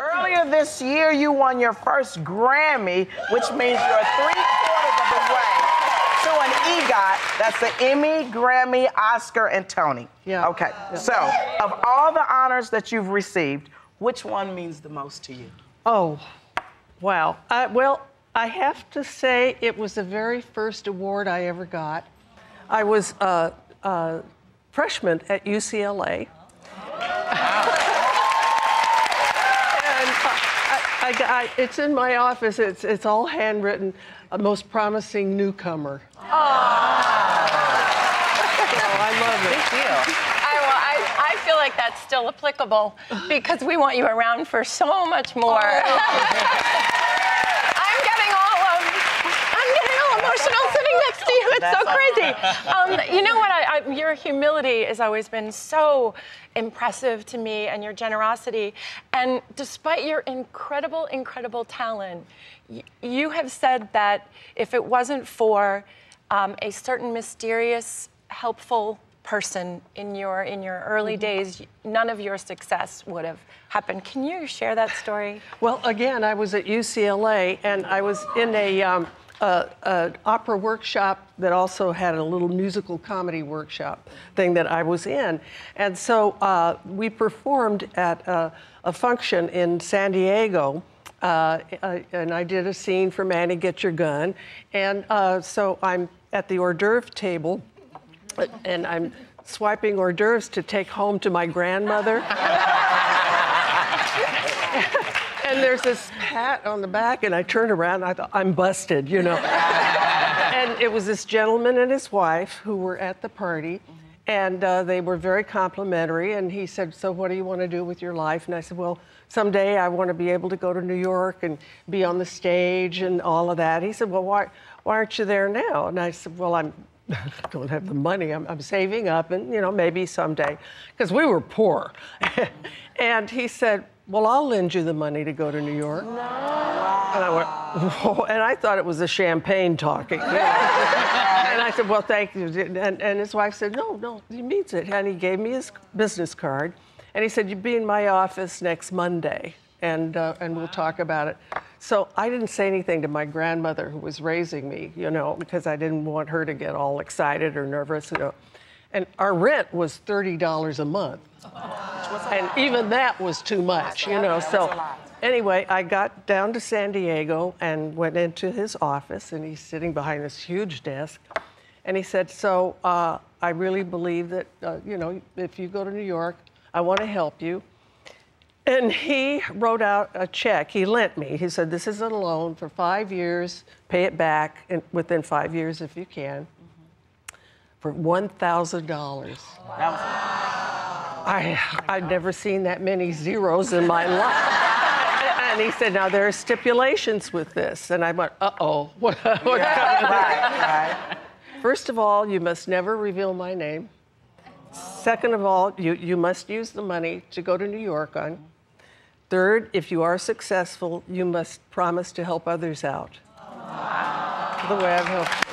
Earlier this year, you won your first Grammy, which means you're 3/4 of the way to an EGOT. That's the Emmy, Grammy, Oscar, and Tony. Yeah. Okay. Yeah. So, of all the honors that you've received, which one means the most to you? Oh, wow. Well, I have to say it was the very first award I ever got. I was a freshman at UCLA. It's in my office. It's all handwritten. Most promising newcomer. Oh, I love it. Big deal. I feel like that's still applicable because we want you around for so much more. I'm getting all emotional sitting next to you. It's that's so crazy. You know what? Your humility has always been so impressive to me, and your generosity. And despite your incredible, incredible talent, you have said that if it wasn't for a certain mysterious, helpful person in your early days, none of your success would have happened. Can you share that story? Well, again, I was at UCLA, and I was in an opera workshop that also had a little musical comedy workshop thing that I was in. And so we performed at a function in San Diego, and I did a scene from Annie, Get Your Gun. And so I'm at the hors d'oeuvre table, and I'm swiping hors d'oeuvres to take home to my grandmother. And there's this pat on the back, and I turned around, and I thought, I'm busted, you know. And it was this gentleman and his wife who were at the party, and they were very complimentary, and he said, so what do you want to do with your life? And I said, well, someday I want to be able to go to New York and be on the stage and all of that. He said, well, why aren't you there now? And I said, well, I don't have the money. I'm saving up, and, you know, maybe someday. Because we were poor. And he said, well, I'll lend you the money to go to New York. No. And I went, whoa. And I thought it was the champagne talking. You know? And I said, well, thank you. And his wife said, no, he means it. And he gave me his business card. And he said, you'll be in my office next Monday, and we'll talk about it. So I didn't say anything to my grandmother who was raising me, you know, because I didn't want her to get all excited or nervous, you know. And our rent was $30 a month. Oh. And even that was too much, you know. So anyway, I got down to San Diego and went into his office, and he's sitting behind this huge desk. And he said, so I really believe that, you know, if you go to New York, I want to help you. And he wrote out a check. He lent me. He said, this is a loan for 5 years. Pay it back within 5 years if you can. For $1,000. Wow. I'd never seen that many zeros in my life. And he said, now there are stipulations with this. And I went, uh-oh. Right. First of all, you must never reveal my name. Second of all, you must use the money to go to New York on. Third, if you are successful, you must promise to help others out. Wow. The way I've helped.